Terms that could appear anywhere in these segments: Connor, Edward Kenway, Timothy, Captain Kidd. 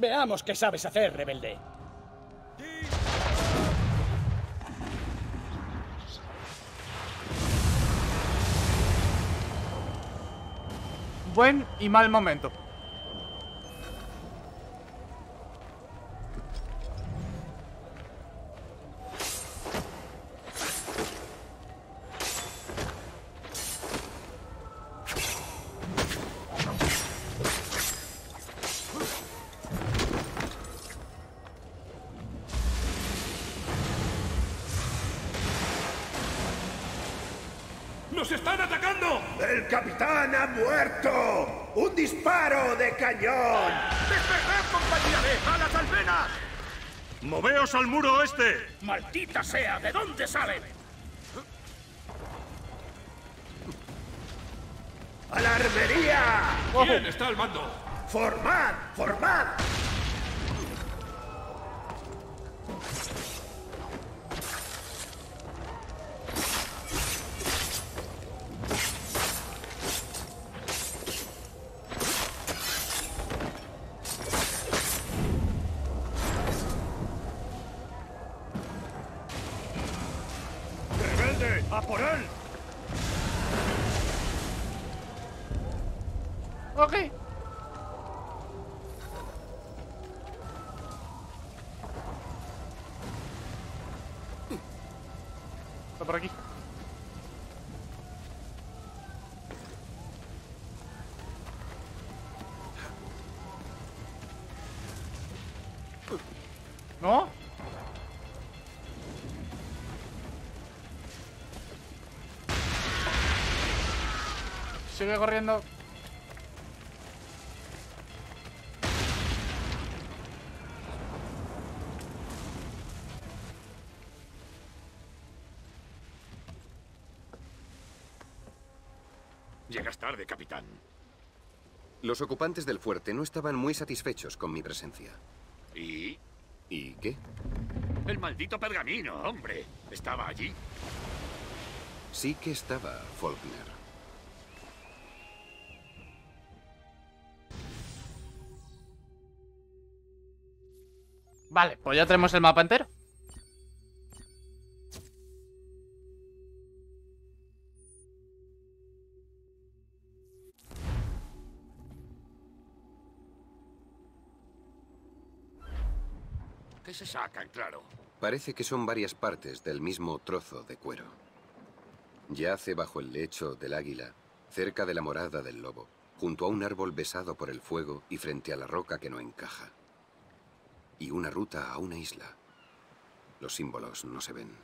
Veamos qué sabes hacer, rebelde. Buen y mal momento. ¡Nos están atacando! ¡El capitán ha muerto! ¡Un disparo de cañón! ¡Despejad, compañía de alas almenas! ¡Moveos al muro oeste! ¡Maldita sea! ¿De dónde salen? ¡A la armería! ¿Quién está al mando? ¡Formad! ¡Formad! ¡A por él! Ok. Está por aquí. ¿No? Sigue corriendo. Llegas tarde, capitán. Los ocupantes del fuerte no estaban muy satisfechos con mi presencia. ¿Y? ¿Y qué? El maldito pergamino, hombre. ¿Estaba allí? Sí que estaba, Faulkner. Vale, pues ya tenemos el mapa entero. ¿Qué se sacan, claro? Parece que son varias partes del mismo trozo de cuero. Yace bajo el lecho del águila, cerca de la morada del lobo, junto a un árbol besado por el fuego y frente a la roca que no encaja. Y una ruta a una isla. Los símbolos no se ven.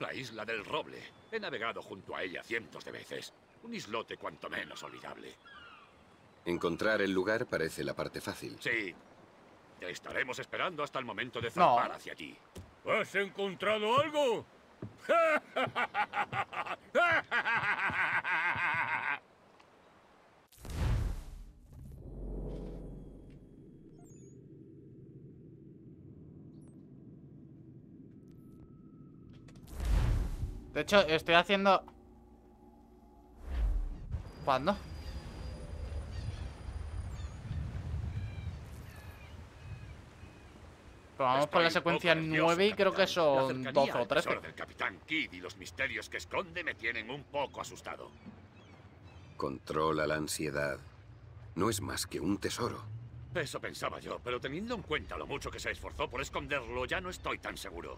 La isla del Roble. He navegado junto a ella cientos de veces. Un islote cuanto menos olvidable. Encontrar el lugar parece la parte fácil. Sí. Te estaremos esperando hasta el momento de zarpar hacia allí. ¿Has encontrado algo? De hecho, estoy haciendo... ¿Cuándo? Pero vamos por la secuencia 9 y creo que son 12 o 13. El capitán Kidd y los misterios que esconde me tienen un poco asustado. Controla la ansiedad. No es más que un tesoro. Eso pensaba yo, pero teniendo en cuenta lo mucho que se esforzó por esconderlo, ya no estoy tan seguro.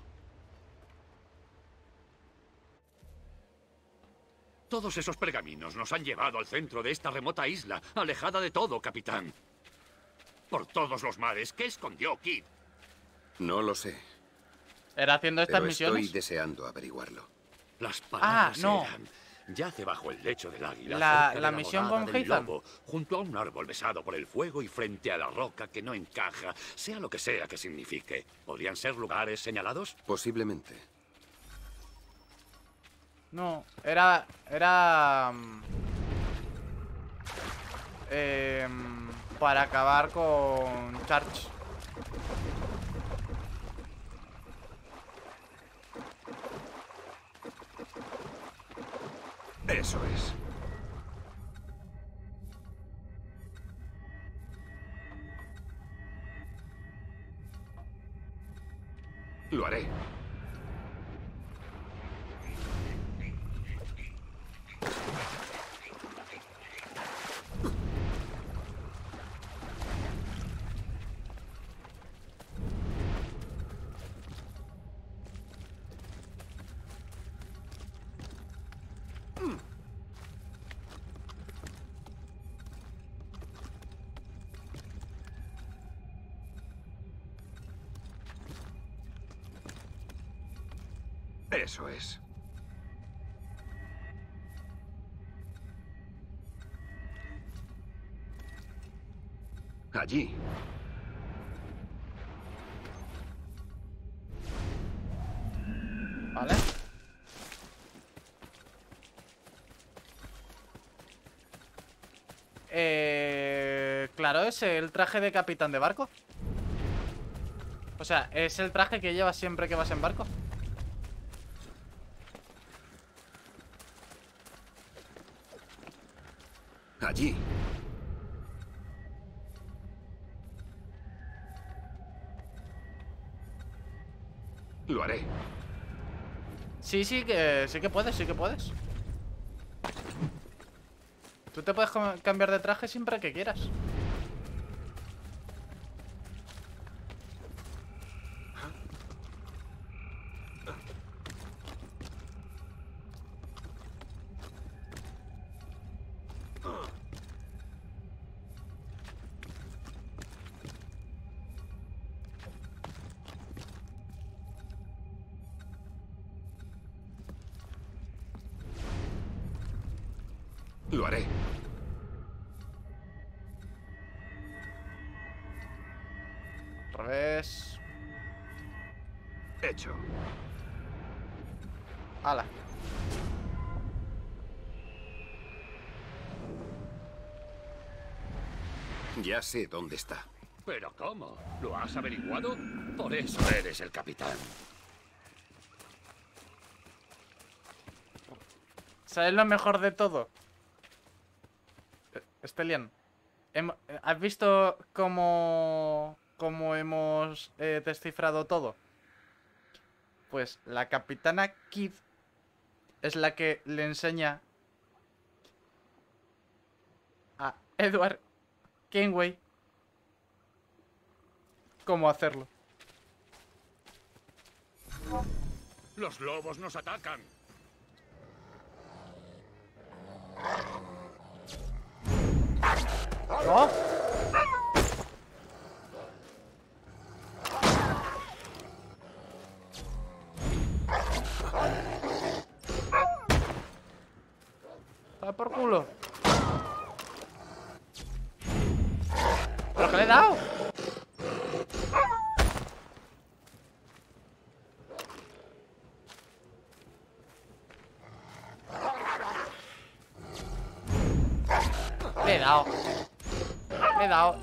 Todos esos pergaminos nos han llevado al centro de esta remota isla, alejada de todo, capitán. Por todos los mares, ¿qué escondió Kidd? No lo sé. ¿Era haciendo estas misiones? Estoy deseando averiguarlo. Las palabras eran... Yace bajo el lecho del águila. La misión con Heather. Junto a un árbol besado por el fuego y frente a la roca que no encaja, sea lo que sea que signifique. ¿Podrían ser lugares señalados? Posiblemente. No, era... para acabar con Charge. Eso es. Lo haré. Eso es. Allí. Vale. Claro, es el traje de capitán de barco. O sea, es el traje que llevas siempre que vas en barco. Allí. Lo haré. Sí que puedes. Tú te puedes cambiar de traje siempre que quieras. Lo haré. Revés. Hecho. Ala. Ya sé dónde está. ¿Pero cómo? ¿Lo has averiguado? Por eso eres el capitán. ¿Sabes lo mejor de todo? Estelian, ¿has visto cómo hemos descifrado todo? Pues la capitana Kidd es la que le enseña a Edward Kenway cómo hacerlo. Los lobos nos atacan. ¿No? ¡Ah, por culo! ¿Pero qué le he dado?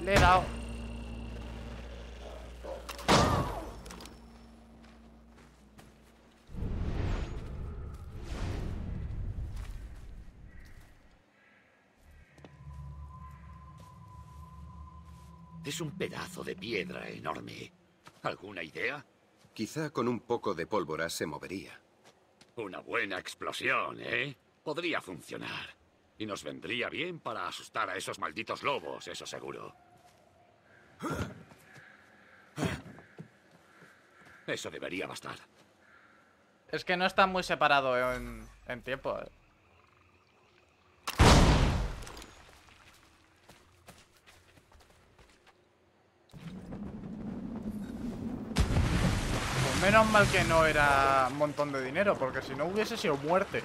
Le he dado. Es un pedazo de piedra enorme. ¿Alguna idea? Quizá con un poco de pólvora se movería. Una buena explosión, ¿eh? Podría funcionar. Y nos vendría bien para asustar a esos malditos lobos, eso seguro. Eso debería bastar. Es que no está muy separado en tiempo. Pues menos mal que no era un montón de dinero, porque si no hubiese sido muerte.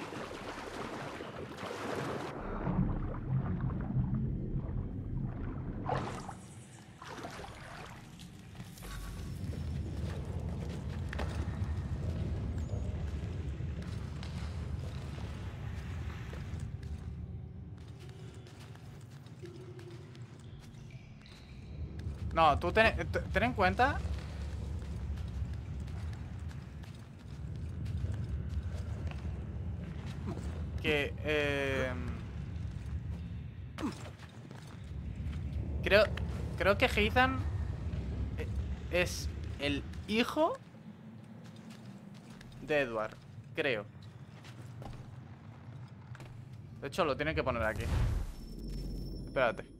No, tú ten en cuenta. Que creo que Heizan es el hijo de Edward, creo. De hecho, lo tienen que poner aquí. Espérate.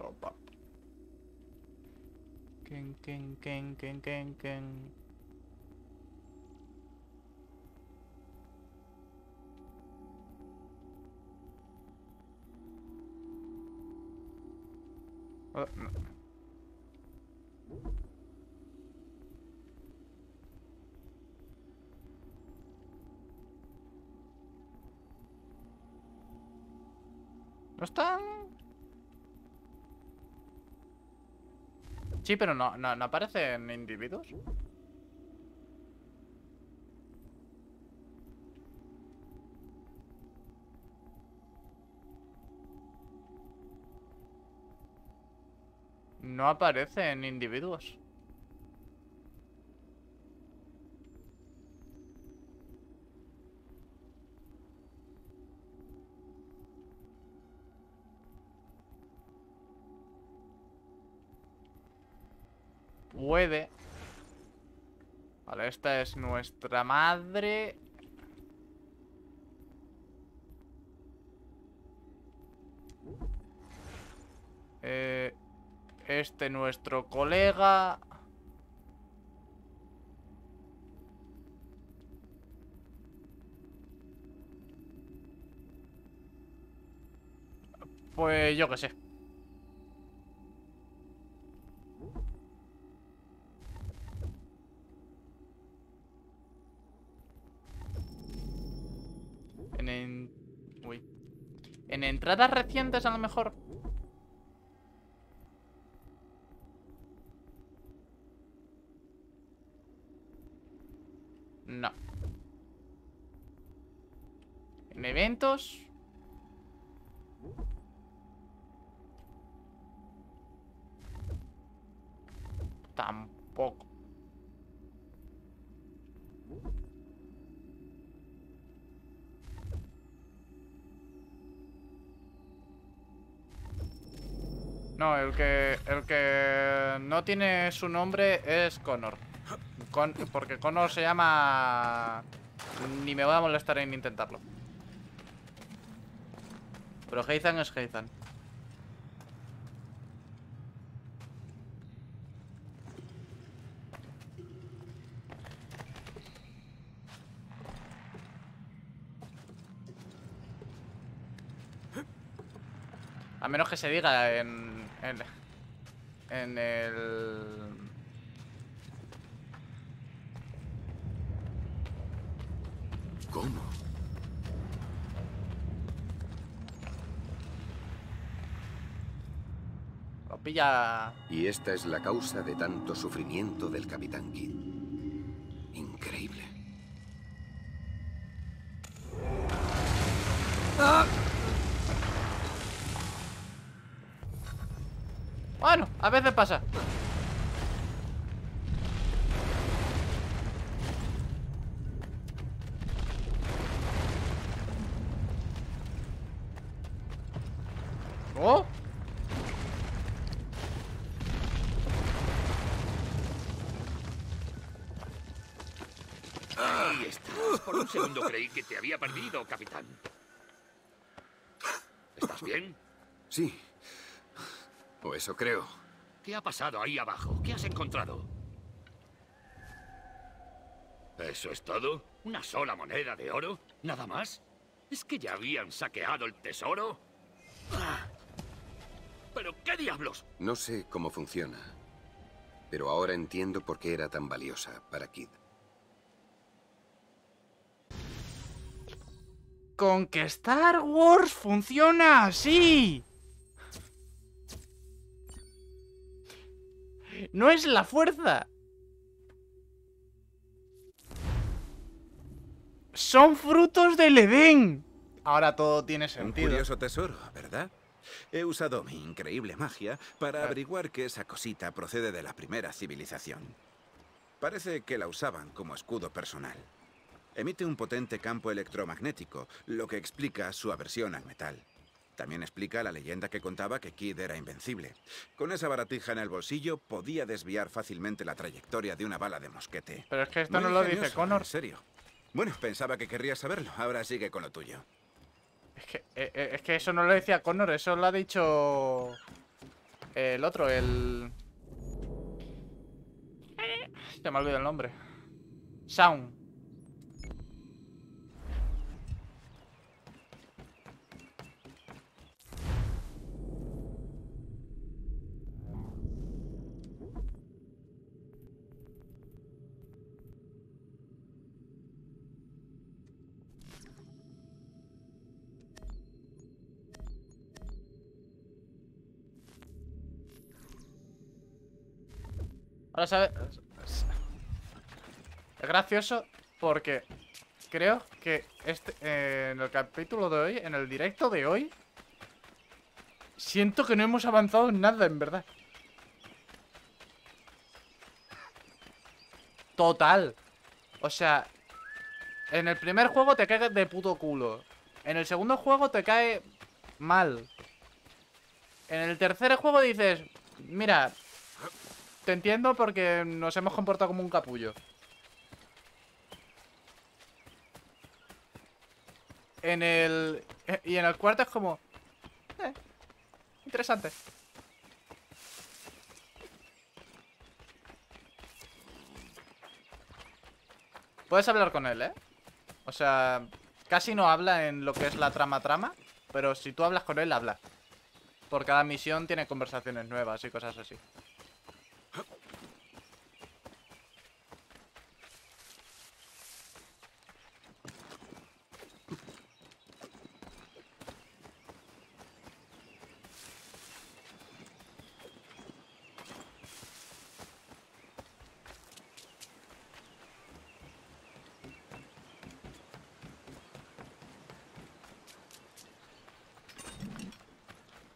Opa. Ken. Oh, no. ¿No están? Sí, pero no aparecen individuos. No aparecen individuos. Puede. Vale, esta es nuestra madre. Este nuestro colega. Pues yo qué sé. En entradas recientes, a lo mejor. No. En eventos. Tampoco. No, el que no tiene su nombre es Connor. Porque Connor se llama... Ni me voy a molestar en intentarlo. Pero Heizan es Heizan. A menos que se diga en el... ¿Cómo? Lo pilla... Y esta es la causa de tanto sufrimiento del Capitán Kidd. Increíble. ¡Ah! Bueno, a veces pasa. ¡Oh! Ahí estás. Por un segundo creí que te había perdido, capitán. ¿Estás bien? Sí. O eso creo. ¿Qué ha pasado ahí abajo? ¿Qué has encontrado? ¿Eso es todo? ¿Una sola moneda de oro? ¿Nada más? ¿Es que ya habían saqueado el tesoro? ¡Ah! ¿Pero qué diablos? No sé cómo funciona, pero ahora entiendo por qué era tan valiosa para Kidd. Con que Star Wars funciona así. ¡No es la fuerza! Son frutos del Edén. Ahora todo tiene sentido. Un curioso tesoro, ¿verdad? He usado mi increíble magia para averiguar que esa cosita procede de la primera civilización. Parece que la usaban como escudo personal. Emite un potente campo electromagnético, lo que explica su aversión al metal. También explica la leyenda que contaba que Kidd era invencible. Con esa baratija en el bolsillo podía desviar fácilmente la trayectoria de una bala de mosquete. Pero es que esto no lo dice Connor. En serio. Bueno, pensaba que querrías saberlo. Ahora sigue con lo tuyo. Es que eso no lo decía Connor, eso lo ha dicho el otro, el... Se me ha olvidado el nombre. Sound. Ahora sabes... Es gracioso porque creo que en el capítulo de hoy, en el directo de hoy, siento que no hemos avanzado en nada, en verdad. Total. O sea, en el primer juego te caes de puto culo. En el segundo juego te cae mal. En el tercer juego dices, mira... Te entiendo porque nos hemos comportado como un capullo. Y en el cuarto es como... interesante. Puedes hablar con él, ¿eh? O sea, casi no habla en lo que es la trama, pero si tú hablas con él, habla. Por cada misión tiene conversaciones nuevas y cosas así.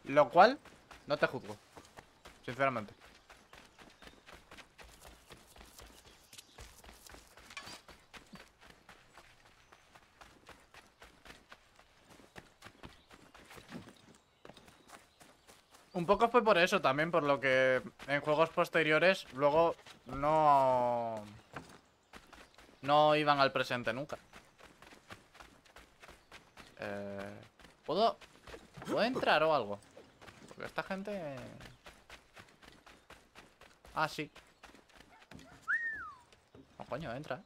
Lo cual, no te juzgo, sinceramente. Un poco fue por eso también, por lo que en juegos posteriores luego no iban al presente nunca. ¿Puedo entrar o algo? Porque esta gente... Ah, sí. No, coño, entra.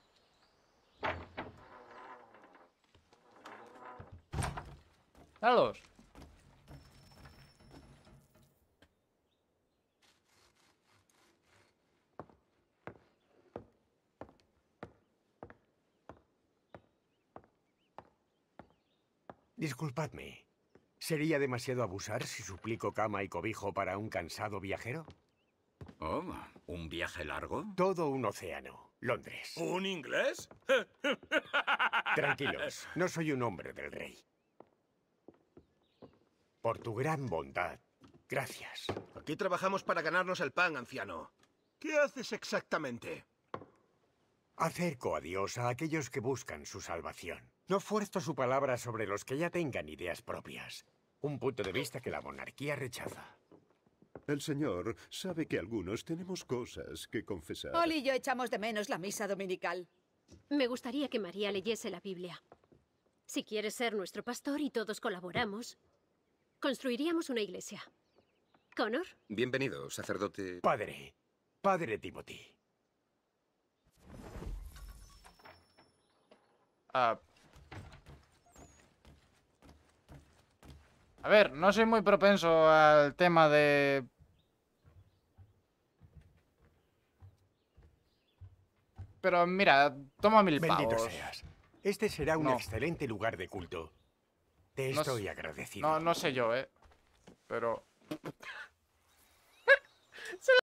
¡Dalos! Disculpadme. ¿Sería demasiado abusar si suplico cama y cobijo para un cansado viajero? Oh, ¿un viaje largo? Todo un océano. Londres. ¿Un inglés? Tranquilos, no soy un hombre del rey. Por tu gran bondad, gracias. Aquí trabajamos para ganarnos el pan, anciano. ¿Qué haces exactamente? Acerco a Dios a aquellos que buscan su salvación. No fuerzo su palabra sobre los que ya tengan ideas propias. Un punto de vista que la monarquía rechaza. El señor sabe que algunos tenemos cosas que confesar. Oli y yo echamos de menos la misa dominical. Me gustaría que María leyese la Biblia. Si quieres ser nuestro pastor y todos colaboramos, construiríamos una iglesia. ¿Connor? Bienvenido, sacerdote... Padre Timothy. A ver, no soy muy propenso al tema de... Pero mira, toma 1000 pavos. Bendito seas. Este será un excelente lugar de culto. Te estoy agradecido. No sé yo, pero...